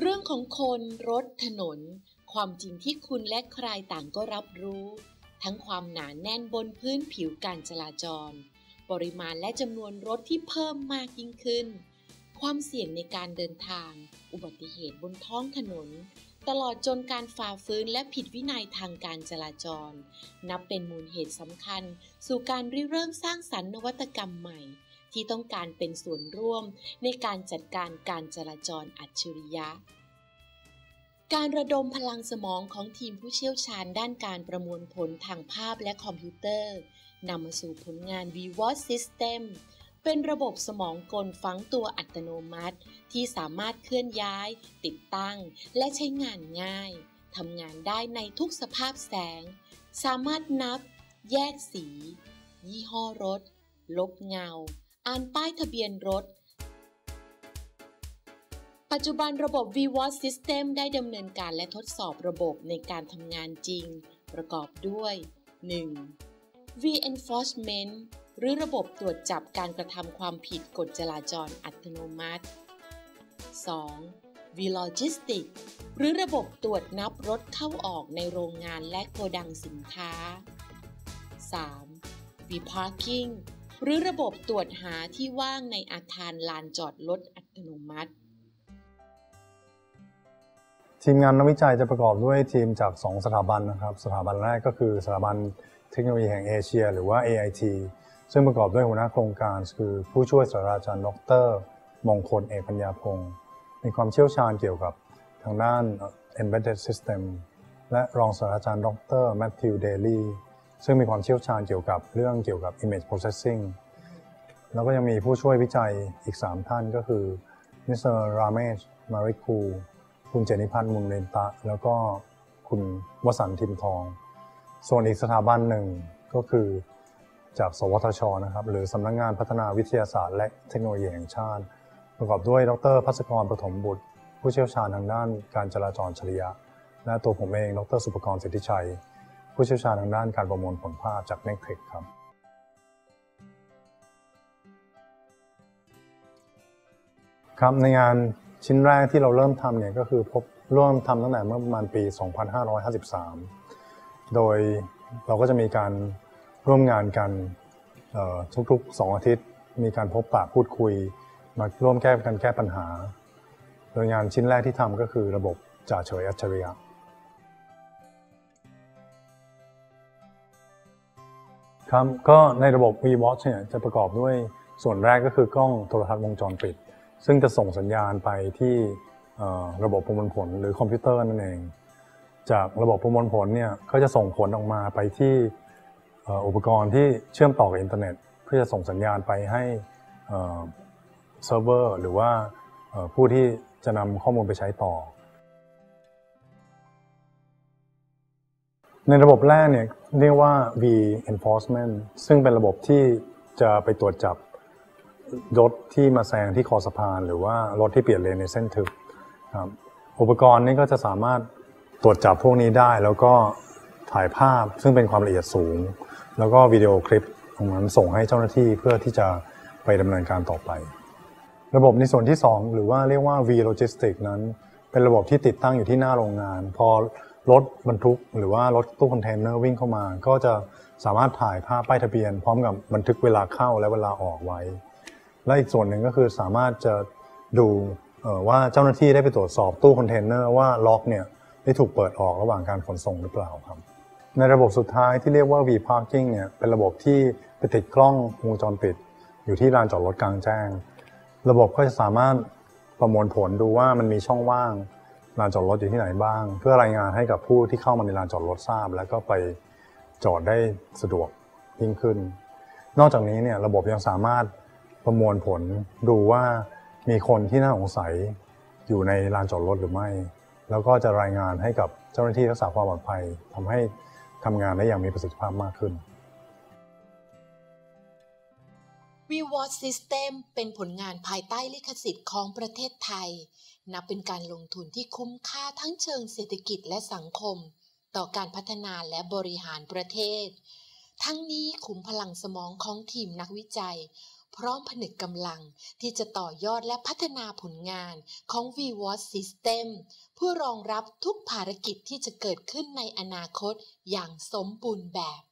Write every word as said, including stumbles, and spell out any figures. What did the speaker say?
เรื่องของคนรถถนนความจริงที่คุณและใครต่างก็รับรู้ทั้งความหนาแน่นบนพื้นผิวการจราจรปริมาณและจำนวนรถที่เพิ่มมากยิ่งขึ้นความเสี่ยงในการเดินทางอุบัติเหตุบนท้องถนนตลอดจนการฝ่าฝืนและผิดวินัยทางการจราจรนับเป็นมูลเหตุสำคัญสู่การริเริ่มสร้างสรรค์นวัตกรรมใหม่ที่ต้องการเป็นส่วนร่วมในการจัดการการจราจรอัจฉริยะการระดมพลังสมองของทีมผู้เชี่ยวชาญด้านการประมวลผลทางภาพและคอมพิวเตอร์นำมาสู่ผลงาน วี วอทช์ System เป็นระบบสมองกลฝังตัวอัตโนมัติที่สามารถเคลื่อนย้ายติดตั้งและใช้งานง่ายทำงานได้ในทุกสภาพแสงสามารถนับแยกสียี่ห้อรถลบเงาอ่านป้ายทะเบียนรถปัจจุบันระบบ วี วอทช์ System ได้ดำเนินการและทดสอบระบบในการทำงานจริงประกอบด้วย หนึ่ง V Enforcement หรือระบบตรวจจับการกระทำความผิดกฎจราจรอัตโนมัติ สอง V Logistics หรือระบบตรวจนับรถเข้าออกในโรงงานและโกดังสินค้า สาม V Parking หรือระบบตรวจหาที่ว่างในอาคารลานจอดรถอัตโนมัติทีมงานนักวิจัยจะประกอบด้วยทีมจากสองสถาบันนะครับสถาบันแรกก็คือสถาบันเทคโนโลยีแห่งเอเชียหรือว่า เอ ไอ ที ซึ่งประกอบด้วยหัวหน้าโครงการคือผู้ช่วยศาสตราจารย์ดร.มงคลเอกปัญญาพงศ์มีความเชี่ยวชาญเกี่ยวกับทางด้าน Embedded System และรองศาสตราจารย์ดร.แมทธิวเดลี่ซึ่งมีความเชี่ยวชาญเกี่ยวกับเรื่องเกี่ยวกับ Image Processing แล้วก็ยังมีผู้ช่วยวิจัยอีกสามท่านก็คือมิสเตอร์ราเมชมาริคูคุณเจนิพัฒน์มุนเรนตะแล้วก็คุณวสันต์ทิมทองส่วนอีกสถาบันหนึ่งก็คือจากสวทช.นะครับหรือสำนักงานพัฒนาวิทยาศาสตร์และเทคโนโลยีแห่งชาติประกอบด้วยดร.ภัสกรปฐมบุตรผู้เชี่ยวชาญทางด้านการจราจรอัจฉริยะและตัวผมเองดร.สุปกรสิทธิชัยผู้เชี่ยวชาญทางด้านการประมวลผลภาพจากเน็กเทคครับครับในงานชิ้นแรกที่เราเริ่มทำเนี่ยก็คือพบร่วมทำตั้งแต่เมื่อประมาณปี สองพันห้าร้อยห้าสิบสาม โดยเราก็จะมีการร่วมงานกันทุกๆสองอาทิตย์มีการพบปะพูดคุยมาร่วมแก้กันแก้ปัญหาโดยงานชิ้นแรกที่ทำก็คือระบบจ่าเฉยอัจฉริยะครับก็ในระบบ วี วอทช์ เนี่ยจะประกอบด้วยส่วนแรกก็คือกล้องโทรทัศน์วงจรปิดซึ่งจะส่งสัญญาณไปที่ระบบประมวลผลหรือคอมพิวเตอร์นั่นเองจากระบบประมวลผลเนี่ยก็จะส่งผลออกมาไปที่อุปกรณ์ที่เชื่อมต่อกับอินเทอร์เน็ตเพื่อจะส่งสัญญาณไปให้เซิร์ฟเวอร์หรือว่าผู้ที่จะนำข้อมูลไปใช้ต่อในระบบแรกเนี่ยเรียกว่า V Enforcement ซึ่งเป็นระบบที่จะไปตรวจจับรถที่มาแซงที่คอสะพานหรือว่ารถที่เปลี่ยนเลนในเส้นทึบครับอุปกรณ์นี้ก็จะสามารถตรวจจับพวกนี้ได้แล้วก็ถ่ายภาพซึ่งเป็นความละเอียดสูงแล้วก็วิดีโอคลิปของมันส่งให้เจ้าหน้าที่เพื่อที่จะไปดำเนินการต่อไประบบในส่วนที่สองหรือว่าเรียกว่า V Logistics นั้นเป็นระบบที่ติดตั้งอยู่ที่หน้าโรงงานพอรถบรรทุกหรือว่ารถตู้คอนเทนเนอร์วิ่งเข้ามาก็จะสามารถถ่ายภาพป้ายทะเบียนพร้อมกับบันทึกเวลาเข้าและเวลาออกไว้และอีกส่วนหนึ่งก็คือสามารถจะดูว่าเจ้าหน้าที่ได้ไปตรวจสอบตู้คอนเทนเนอร์ว่าล็อกเนี่ยได้ถูกเปิดออกระหว่างการขนส่งหรือเปล่าครับในระบบสุดท้ายที่เรียกว่า V Parking เนี่ยเป็นระบบที่ไปติดกล้องวงจรปิดอยู่ที่ลานจอดรถกลางแจ้งระบบก็จะสามารถประมวลผลดูว่ามันมีช่องว่างลานจอดรถอยู่ที่ไหนบ้างเพื่อรายงานให้กับผู้ที่เข้ามาในลานจอดรถทราบแล้วก็ไปจอดได้สะดวกยิ่งขึ้นนอกจากนี้เนี่ยระบบยังสามารถประมวลผลดูว่ามีคนที่น่าสงสัยอยู่ในลานจอดรถหรือไม่แล้วก็จะรายงานให้กับเจ้าหน้าที่รักษาความปลอดภัยทำให้ทำงานได้อย่างมีประสิทธิภาพมากขึ้น วี วอทช์ System เป็นผลงานภายใต้ลิขสิทธิ์ของประเทศไทยนับเป็นการลงทุนที่คุ้มค่าทั้งเชิงเศรษฐกิจและสังคมต่อการพัฒนาและบริหารประเทศทั้งนี้ขุมพลังสมองของทีมนักวิจัย พร้อมผนึกกำลังที่จะต่อยอดและพัฒนาผลงานของ วี วอทช์ System เพื่อรองรับทุกภารกิจที่จะเกิดขึ้นในอนาคตอย่างสมบูรณ์แบบ